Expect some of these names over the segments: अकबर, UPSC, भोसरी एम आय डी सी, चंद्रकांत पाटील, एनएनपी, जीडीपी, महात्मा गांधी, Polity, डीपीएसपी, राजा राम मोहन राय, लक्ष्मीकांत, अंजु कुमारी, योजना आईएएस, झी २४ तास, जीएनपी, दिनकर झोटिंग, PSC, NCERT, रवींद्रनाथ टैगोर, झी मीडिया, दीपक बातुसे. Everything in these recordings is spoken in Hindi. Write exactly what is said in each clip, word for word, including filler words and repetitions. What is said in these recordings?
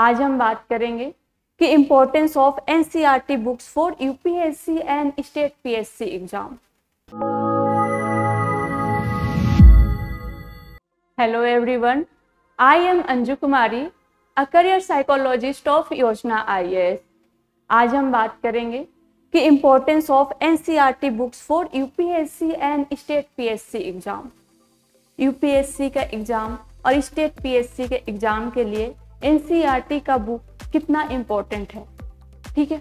आज हम बात करेंगे कि importance of NCERT books for UPSC and state PSC exam. Hello everyone, I am अंजु कुमारी, a career psychologist of योजना आईएएस। आज हम बात करेंगे कि importance of NCERT books for UPSC and state PSC exam. UPSC का एग्ज़ाम और स्टेट पीएससी के एग्ज़ाम के लिए एनसीईआरटी का बुक कितना इम्पोर्टेंट है, ठीक है।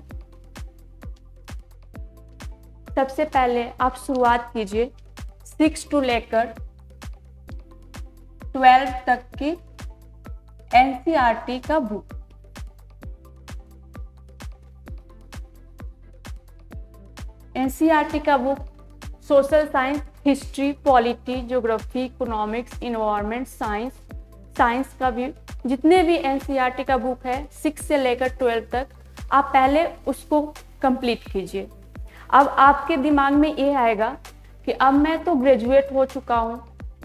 सबसे पहले आप शुरुआत कीजिए सिक्स टू लेकर ट्वेल्व तक की एनसीईआरटी का बुक। एनसीईआरटी का book social science, history, polity, geography, economics, environment science, science का भी जितने भी एनसीईआरटी का बुक है सिक्स से लेकर ट्वेल्व तक, आप पहले उसको कंप्लीट कीजिए। अब आपके दिमाग में ये आएगा कि अब मैं तो ग्रेजुएट हो चुका हूँ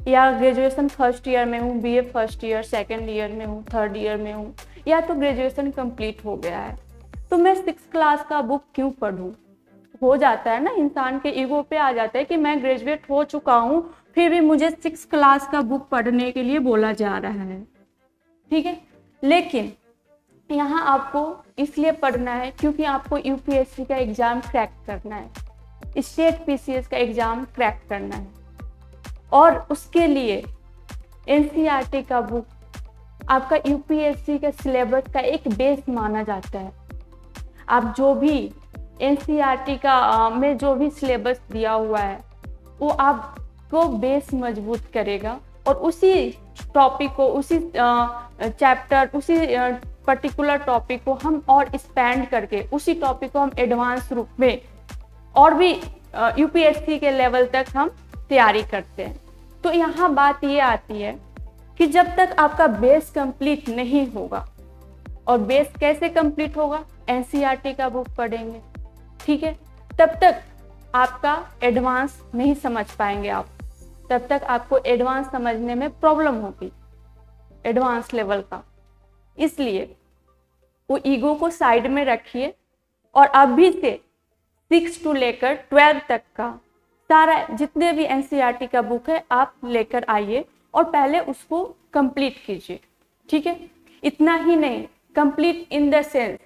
या ग्रेजुएशन फर्स्ट ईयर में हूँ, BA first year, second year में हूँ, थर्ड ईयर में हूँ, या तो ग्रेजुएशन कंप्लीट हो गया है, तो मैं सिक्स क्लास का बुक क्यों पढ़ूँ। हो जाता है ना, इंसान के ईगो पे आ जाता है कि मैं ग्रेजुएट हो चुका हूँ फिर भी मुझे सिक्स क्लास का बुक पढ़ने के लिए बोला जा रहा है, ठीक है। लेकिन यहाँ आपको इसलिए पढ़ना है क्योंकि आपको यूपीएससी का एग्ज़ाम क्रैक करना है, स्टेट पीसीएस का एग्ज़ाम क्रैक करना है, और उसके लिए एनसीईआरटी का बुक आपका यूपीएससी के सिलेबस का एक बेस माना जाता है। आप जो भी एनसीईआरटी का में जो भी सिलेबस दिया हुआ है वो आपको बेस मजबूत करेगा और उसी टॉपिक को, उसी चैप्टर, उसी पर्टिकुलर टॉपिक को हम और एक्सपेंड करके उसी टॉपिक को हम एडवांस रूप में और भी यूपीएससी के लेवल तक हम तैयारी करते हैं। तो यहाँ बात ये आती है कि जब तक आपका बेस कंप्लीट नहीं होगा, और बेस कैसे कंप्लीट होगा, एनसीईआरटी का बुक पढ़ेंगे, ठीक है, तब तक आपका एडवांस नहीं समझ पाएंगे आप, तब तक आपको एडवांस समझने में प्रॉब्लम होगी, एडवांस लेवल का। इसलिए वो ईगो को साइड में रखिए और अभी से सिक्स टू लेकर ट्वेल्व तक का सारा जितने भी एनसीईआरटी का बुक है आप लेकर आइए और पहले उसको कंप्लीट कीजिए, ठीक है। इतना ही नहीं, कंप्लीट इन द सेंस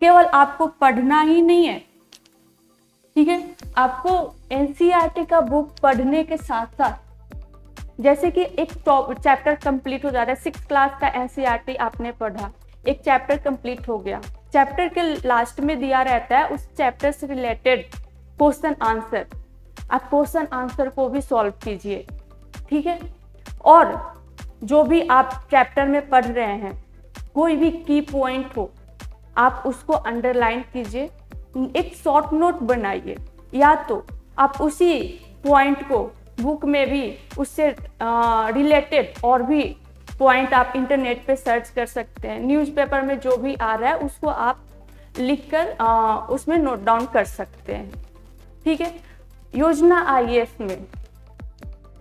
केवल आपको पढ़ना ही नहीं है, ठीक है, आपको एनसीईआरटी का बुक पढ़ने के साथ साथ, जैसे कि एक टॉप चैप्टर कंप्लीट हो जाता है, सिक्स क्लास का एनसीईआरटी आपने पढ़ा, एक चैप्टर कंप्लीट हो गया, चैप्टर के लास्ट में दिया रहता है उस चैप्टर से रिलेटेड क्वेश्चन आंसर, आप क्वेश्चन आंसर को भी सॉल्व कीजिए, ठीक है। और जो भी आप चैप्टर में पढ़ रहे हैं कोई भी की पॉइंट हो आप उसको अंडरलाइन कीजिए, एक शॉर्ट नोट बनाइए, या तो आप उसी पॉइंट को बुक में भी उससे रिलेटेड और भी पॉइंट आप इंटरनेट पे सर्च कर सकते हैं, न्यूज़पेपर में जो भी आ रहा है उसको आप लिखकर आ, उसमें नोट डाउन कर सकते हैं, ठीक है। योजना आईएएस में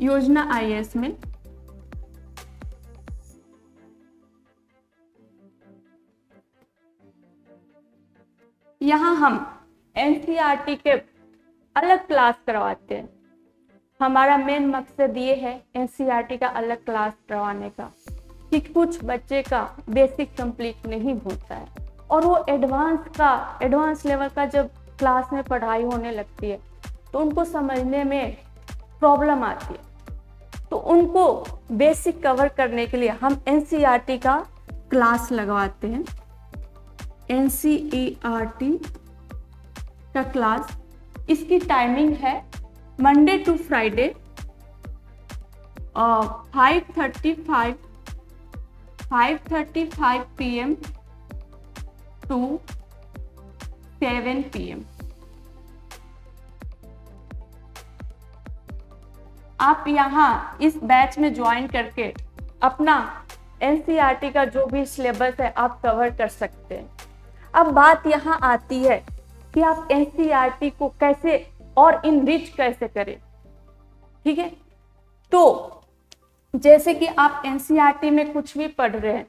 योजना आईएएस में यहाँ हम एनसीईआरटी के अलग क्लास करवाते हैं। हमारा मेन मकसद ये है एनसीईआरटी का अलग क्लास करवाने का कि कुछ बच्चे का बेसिक कंप्लीट नहीं होता है और वो एडवांस का, एडवांस लेवल का जब क्लास में पढ़ाई होने लगती है तो उनको समझने में प्रॉब्लम आती है, तो उनको बेसिक कवर करने के लिए हम एनसीईआरटी का क्लास लगवाते हैं। एनसीईआरटी का क्लास, इसकी टाइमिंग है Monday to Friday five thirty five PM to seven PM. आप यहाँ इस बैच में ज्वाइन करके अपना एनसीईआरटी का जो भी सिलेबस है आप कवर कर सकते हैं। अब बात यहाँ आती है कि आप एनसीईआरटी को कैसे और इनरिच कैसे करें, ठीक है। तो जैसे कि आप एनसीईआरटी में कुछ भी पढ़ रहे हैं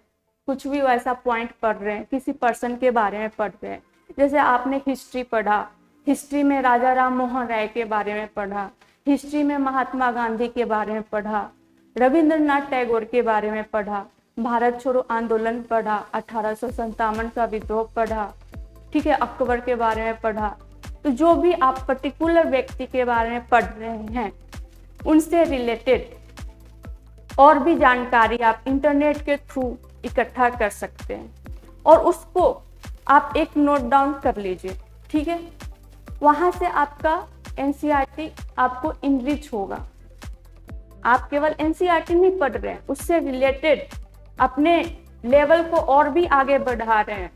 कुछ भी वैसा पॉइंट पढ़ रहे हैं, किसी पर्सन के बारे में पढ़ रहे हैं। जैसे आपने हिस्ट्री पढ़ा, हिस्ट्री में राजा राम मोहन राय के बारे में पढ़ा, हिस्ट्री में महात्मा गांधी के बारे में पढ़ा, रवींद्रनाथ टैगोर के बारे में पढ़ा, भारत छोड़ो आंदोलन पढ़ा, अठारह सौ संतावन का विद्रोह पढ़ा, ठीक है, अकबर के बारे में पढ़ा। तो जो भी आप पर्टिकुलर व्यक्ति के बारे में पढ़ रहे हैं उनसे रिलेटेड और भी जानकारी आप इंटरनेट के थ्रू इकट्ठा कर सकते हैं और उसको आप एक नोट डाउन कर लीजिए, ठीक है। वहाँ से आपका एनसीईआरटी आपको इनरिच होगा। आप केवल एनसीईआरटी नहीं पढ़ रहे हैं, उससे रिलेटेड अपने लेवल को और भी आगे बढ़ा रहे हैं,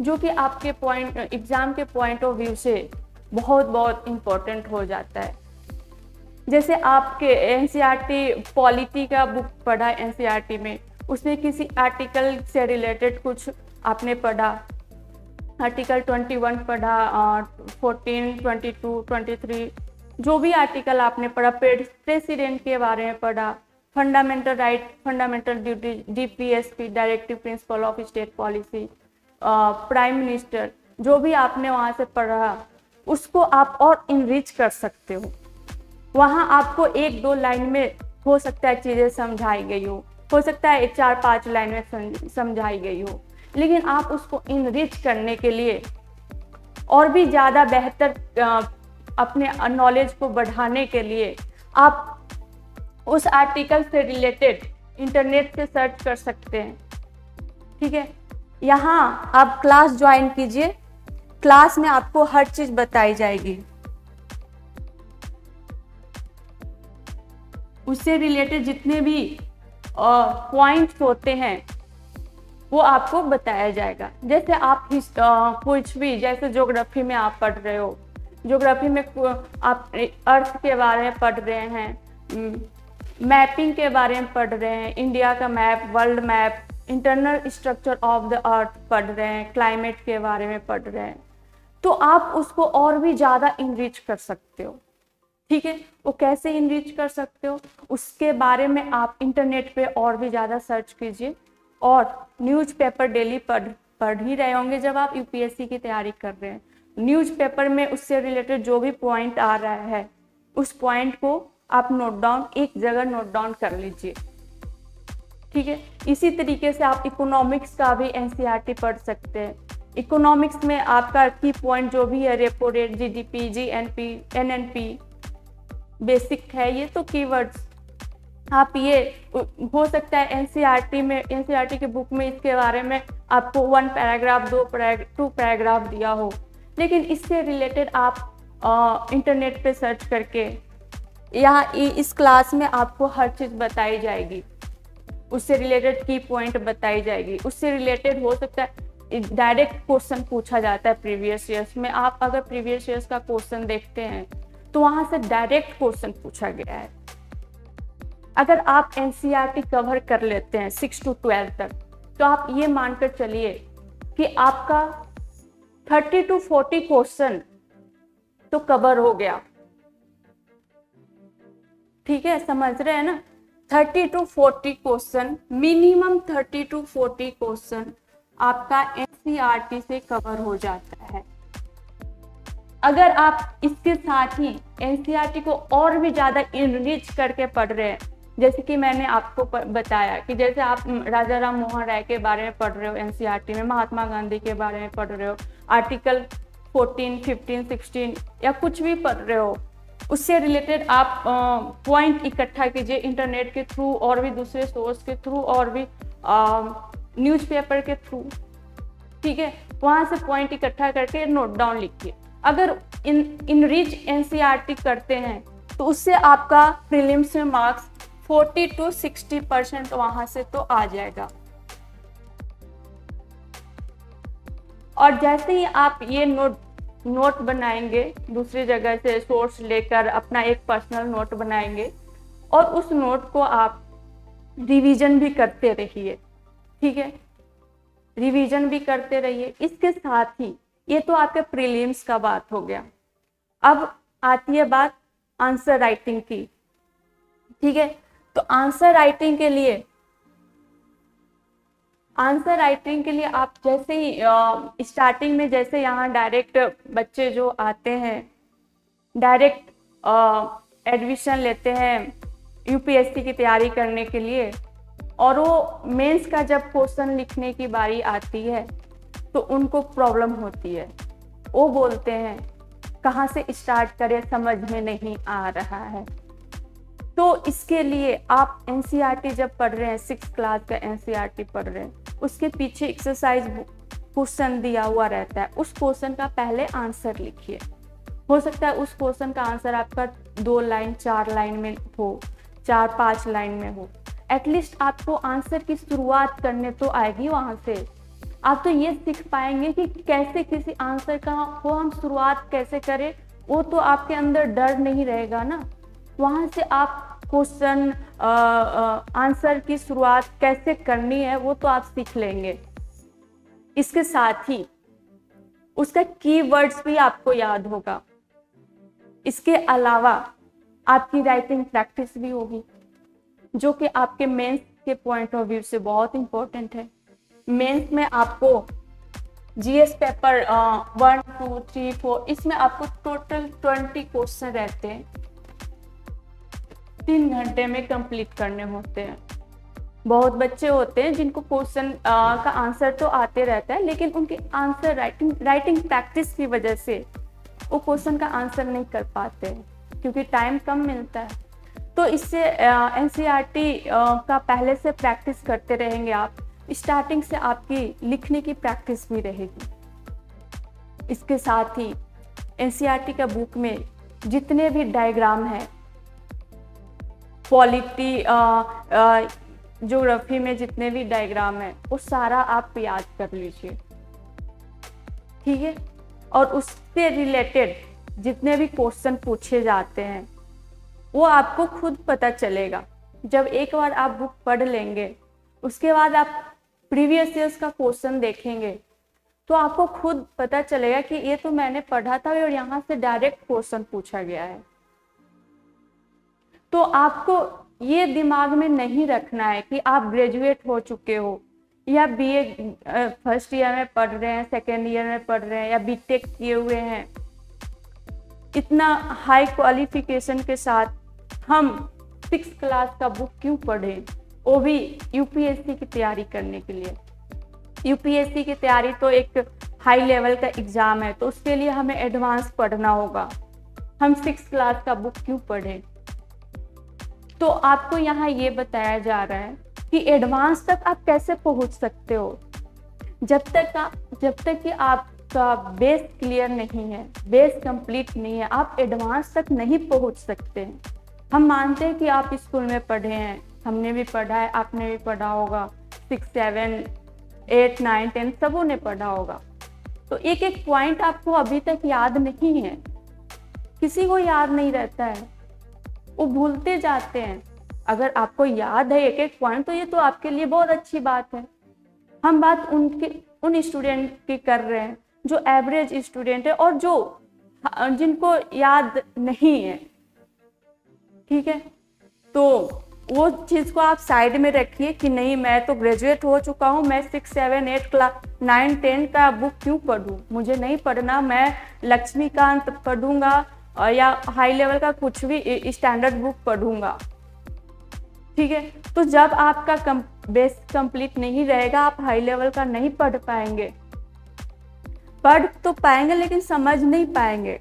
जो कि आपके पॉइंट एग्ज़ाम के पॉइंट ऑफ व्यू से बहुत बहुत इम्पोर्टेंट हो जाता है। जैसे आपके एनसीईआरटी पॉलिटी का बुक पढ़ा, एनसीईआरटी में उसमें किसी आर्टिकल से रिलेटेड कुछ आपने पढ़ा, आर्टिकल इक्कीस पढ़ा, चौदह, बाईस, तेईस, जो भी आर्टिकल आपने पढ़ा, प्रेसिडेंट के बारे में पढ़ा, fundamental right, fundamental duty, डीपीएसपी, directive principle of state policy, prime minister, जो भी आपने वहाँ से पढ़ा उसको आप और इनरिच कर सकते हो। वहाँ आपको एक दो लाइन में हो सकता है चीज़ें समझाई गई हो हो सकता है चार पाँच लाइन में समझाई गई हो, लेकिन आप उसको इनरिच करने के लिए और भी ज़्यादा बेहतर अपने नॉलेज को बढ़ाने के लिए आप उस आर्टिकल से रिलेटेड इंटरनेट से सर्च कर सकते हैं, ठीक है। यहाँ आप क्लास ज्वाइन कीजिए, क्लास में आपको हर चीज़ बताई जाएगी, उससे रिलेटेड जितने भी पॉइंट्स होते हैं वो आपको बताया जाएगा। जैसे आप कुछ भी, जैसे ज्योग्राफी में आप पढ़ रहे हो, ज्योग्राफी में आप अर्थ के बारे में पढ़ रहे हैं, मैपिंग के बारे में पढ़ रहे हैं, इंडिया का map, world map, internal structure of the earth पढ़ रहे हैं, क्लाइमेट के बारे में पढ़ रहे हैं, तो आप उसको और भी ज़्यादा इनरिच कर सकते हो, ठीक है। वो कैसे इनरिच कर सकते हो उसके बारे में आप इंटरनेट पे और भी ज़्यादा सर्च कीजिए। और न्यूज़पेपर डेली पढ़ पढ़ ही रहे होंगे जब आप यूपीएससी की तैयारी कर रहे हैं। न्यूज़पेपर में उससे रिलेटेड जो भी पॉइंट आ रहा है उस पॉइंट को आप नोट डाउन, एक जगह नोट डाउन कर लीजिए, ठीक है। इसी तरीके से आप इकोनॉमिक्स का भी एनसीईआरटी पढ़ सकते हैं। इकोनॉमिक्स में आपका की पॉइंट जो भी है, repo rate, जीडीपी, जीएनपी, एनएनपी, basic है ये तो कीवर्ड्स, आप ये हो सकता है एनसीईआरटी में, एनसीईआरटी के बुक में इसके बारे में आपको वन पैराग्राफ, दो पैराग्राफ, टू पैराग्राफ दिया हो, लेकिन इससे रिलेटेड आप इंटरनेट पे सर्च करके यहाँ इस क्लास में आपको हर चीज़ बताई जाएगी, उससे रिलेटेड की पॉइंट बताई जाएगी, उससे रिलेटेड हो सकता है डायरेक्ट क्वेश्चन पूछा जाता है प्रीवियस ईयर्स में। आप अगर प्रीवियस ईयर्स का क्वेश्चन देखते हैं तो वहाँ से डायरेक्ट क्वेश्चन पूछा गया है। अगर आप एनसीईआरटी कवर कर लेते हैं सिक्स टू ट्वेल्व तक, तो आप ये मानकर चलिए कि आपका थर्टी टू फोर्टी क्वेश्चन तो कवर हो गया, ठीक है, समझ रहे हैं ना। Thirty to forty question, minimum thirty to forty question आपका एनसीईआरटी से कवर हो जाता है। अगर आप इसके साथ ही एनसीईआरटी को और भी ज़्यादा इनरिच करके पढ़ रहे हैं, जैसे कि मैंने आपको बताया कि जैसे आप राजा राम मोहन राय के बारे में पढ़ रहे हो एनसीईआरटी में, महात्मा गांधी के बारे में पढ़ रहे हो, आर्टिकल चौदह, पंद्रह, सोलह या कुछ भी पढ़ रहे हो, उससे रिलेटेड आप पॉइंट इकट्ठा कीजिए इंटरनेट के थ्रू और भी दूसरे सोर्स के थ्रू और भी न्यूज़पेपर के थ्रू, ठीक है। वहाँ से पॉइंट इकट्ठा करके नोट डाउन लिखिए। अगर इन इनरिच एनसीईआरटी करते हैं तो उससे आपका प्रीलिम्स में मार्क्स चालीस टू साठ परसेंट वहाँ से तो आ जाएगा। और जैसे ही आप ये नोट नोट बनाएंगे, दूसरी जगह से सोर्स लेकर अपना एक पर्सनल नोट बनाएंगे और उस नोट को आप रिवीजन भी करते रहिए, ठीक है, रिवीजन भी करते रहिए। इसके साथ ही ये तो आपके प्रीलिम्स का बात हो गया। अब आती है बात आंसर राइटिंग की, ठीक है। तो आंसर राइटिंग के लिए आंसर राइटिंग के लिए आप जैसे ही स्टार्टिंग में जैसे यहाँ डायरेक्ट बच्चे जो आते हैं डायरेक्ट एडमिशन लेते हैं यूपीएससी की तैयारी करने के लिए, और वो मेंस का जब क्वेश्चन लिखने की बारी आती है तो उनको प्रॉब्लम होती है। वो बोलते हैं कहाँ से स्टार्ट करें, समझ में नहीं आ रहा है। तो इसके लिए आप एनसीईआरटी जब पढ़ रहे हैं, सिक्स क्लास का एनसीईआरटी पढ़ रहे हैं, उसके पीछे एक्सरसाइज क्वेश्चन दिया हुआ रहता है, उस क्वेश्चन का पहले आंसर लिखिए। हो सकता है उस क्वेश्चन का आंसर आपका दो लाइन चार लाइन में हो, चार पाँच लाइन में हो, एटलीस्ट आपको आंसर की शुरुआत करने तो आएगी। वहाँ से आप तो ये सीख पाएंगे कि कैसे किसी आंसर का हो हम शुरुआत कैसे करें, वो तो आपके अंदर डर नहीं रहेगा ना। वहाँ से आप क्वेश्चन आंसर की शुरुआत कैसे करनी है वो तो आप सीख लेंगे। इसके साथ ही उसका कीवर्ड्स भी आपको याद होगा। इसके अलावा आपकी राइटिंग प्रैक्टिस भी होगी, जो कि आपके मेंस के पॉइंट ऑफ व्यू से बहुत इम्पोर्टेंट है। मेंस में आपको GS paper one two three four इसमें आपको टोटल ट्वेंटी क्वेश्चन रहते हैं, तीन घंटे में कंप्लीट करने होते हैं। बहुत बच्चे होते हैं जिनको क्वेश्चन का आंसर तो आते रहता है, लेकिन उनके आंसर राइटिंग राइटिंग प्रैक्टिस की वजह से वो क्वेश्चन का आंसर नहीं कर पाते हैं, क्योंकि टाइम कम मिलता है। तो इससे एनसीईआरटी का पहले से प्रैक्टिस करते रहेंगे आप, स्टार्टिंग से आपकी लिखने की प्रैक्टिस भी रहेगी। इसके साथ ही एनसीईआरटी का बुक में जितने भी डायग्राम हैं, पॉलिटी ज्योग्राफी में जितने भी डायग्राम हैं वो सारा आप याद कर लीजिए, ठीक है। और उससे रिलेटेड जितने भी क्वेश्चन पूछे जाते हैं वो आपको खुद पता चलेगा। जब एक बार आप बुक पढ़ लेंगे, उसके बाद आप प्रीवियस ईयर्स का क्वेश्चन देखेंगे तो आपको खुद पता चलेगा कि ये तो मैंने पढ़ा था और यहाँ से डायरेक्ट क्वेश्चन पूछा गया है। तो आपको ये दिमाग में नहीं रखना है कि आप ग्रेजुएट हो चुके हो या बीए फर्स्ट ईयर में पढ़ रहे हैं, सेकेंड ईयर में पढ़ रहे हैं, या बीटेक किए हुए हैं। इतना हाई क्वालिफिकेशन के साथ हम सिक्स क्लास का बुक क्यों पढ़ें, वो भी यूपीएससी की तैयारी करने के लिए। यूपीएससी की तैयारी तो एक हाई लेवल का एग्ज़ाम है, तो उसके लिए हमें एडवांस पढ़ना होगा। हम सिक्स क्लास का बुक क्यों पढ़ें? तो आपको यहाँ ये बताया जा रहा है कि एडवांस तक आप कैसे पहुँच सकते हो। जब तक आप जब तक कि आपका बेस क्लियर नहीं है, बेस कंप्लीट नहीं है, आप एडवांस तक नहीं पहुँच सकते हैं। हम मानते हैं कि आप स्कूल में पढ़े हैं, हमने भी पढ़ा है, आपने भी पढ़ा होगा, six seven eight nine ten सबों ने पढ़ा होगा। तो एक एक पॉइंट आपको अभी तक याद नहीं है, किसी को याद नहीं रहता है, वो भूलते जाते हैं। अगर आपको याद है एक एक पॉइंट तो ये तो आपके लिए बहुत अच्छी बात है। हम बात उनके उन स्टूडेंट की कर रहे हैं जो एवरेज स्टूडेंट है और जो जिनको याद नहीं है, ठीक है। तो वो चीज़ को आप साइड में रखिए कि नहीं, मैं तो ग्रेजुएट हो चुका हूँ, मैं six seven eight class nine ten का बुक क्यों पढूं, मुझे नहीं पढ़ना, मैं लक्ष्मीकांत पढ़ूंगा या हाई लेवल का कुछ भी स्टैंडर्ड बुक पढ़ूंगा, ठीक है। तो जब आपका कम, बेस कंप्लीट नहीं रहेगा, आप हाई लेवल का नहीं पढ़ पाएंगे। पढ़ तो पाएंगे लेकिन समझ नहीं पाएंगे।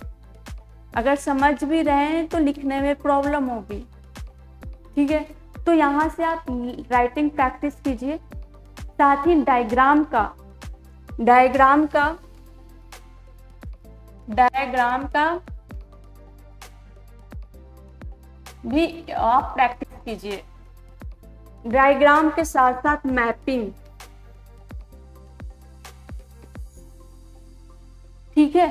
अगर समझ भी रहे हैं तो लिखने में प्रॉब्लम होगी, ठीक है। तो यहाँ से आप राइटिंग प्रैक्टिस कीजिए, साथ ही डायग्राम का डायग्राम का डायग्राम का भी आप प्रैक्टिस कीजिए। डायग्राम के साथ साथ मैपिंग, ठीक है।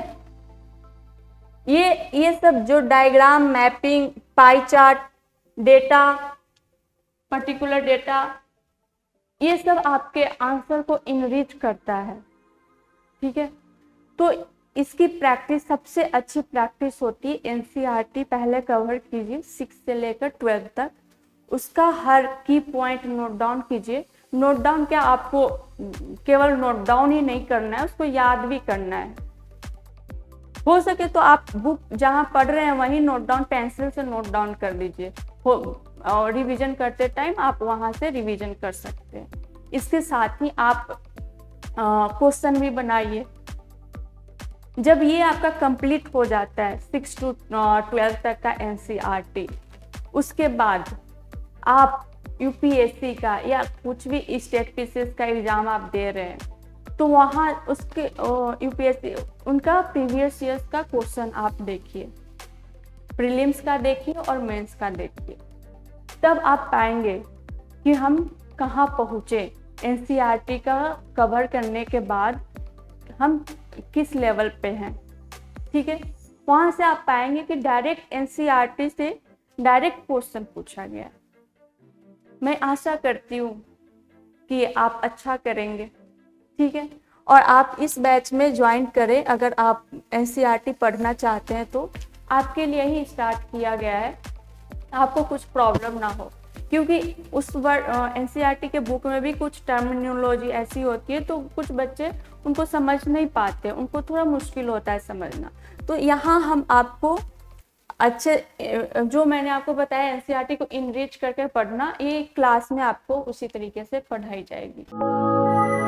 ये ये सब जो diagram, mapping, pie chart, data, particular data, ये सब आपके आंसर को इनरिच करता है, ठीक है। तो इसकी प्रैक्टिस सबसे अच्छी प्रैक्टिस होती है। एनसीईआरटी पहले कवर कीजिए सिक्स से लेकर ट्वेल्थ तक, उसका हर की पॉइंट नोट डाउन कीजिए। नोट डाउन क्या, आपको केवल नोट डाउन ही नहीं करना है, उसको याद भी करना है। हो सके तो आप बुक जहाँ पढ़ रहे हैं वहीं नोट डाउन पेंसिल से नोट डाउन कर लीजिए, और रिवीजन करते टाइम आप वहाँ से रिवीजन कर सकते हैं। इसके साथ ही आप क्वेश्चन भी बनाइए। जब ये आपका कंप्लीट हो जाता है सिक्स टू ट्वेल्थ तक का एनसीईआरटी, उसके बाद आप यूपीएससी का या कुछ भी स्टेट पीसीएस का एग्ज़ाम आप दे रहे हैं, तो वहाँ उसके यूपीएससी उनका प्रीवियस ईयर्स का क्वेश्चन आप देखिए, प्रीलिम्स का देखिए और मेंस का देखिए, तब आप पाएंगे कि हम कहाँ पहुँचे, एनसीईआरटी का कवर करने के बाद हम किस लेवल पे हैं। ठीक है, वहाँ से आप पाएंगे कि डायरेक्ट एनसीईआरटी से डायरेक्ट क्वेश्चन पूछा गया। मैं आशा करती हूँ कि आप अच्छा करेंगे। ठीक है, और आप इस बैच में ज्वाइन करें अगर आप एनसीईआरटी पढ़ना चाहते हैं, तो आपके लिए ही स्टार्ट किया गया है, आपको कुछ प्रॉब्लम ना हो, क्योंकि उस वर्ड एनसीईआरटी के बुक में भी कुछ टर्मिनोलॉजी ऐसी होती है तो कुछ बच्चे उनको समझ नहीं पाते, उनको थोड़ा मुश्किल होता है समझना। तो यहाँ हम आपको अच्छे, जो मैंने आपको बताया एनसीईआरटी को इनरिच करके पढ़ना, ये क्लास में आपको उसी तरीके से पढ़ाई जाएगी।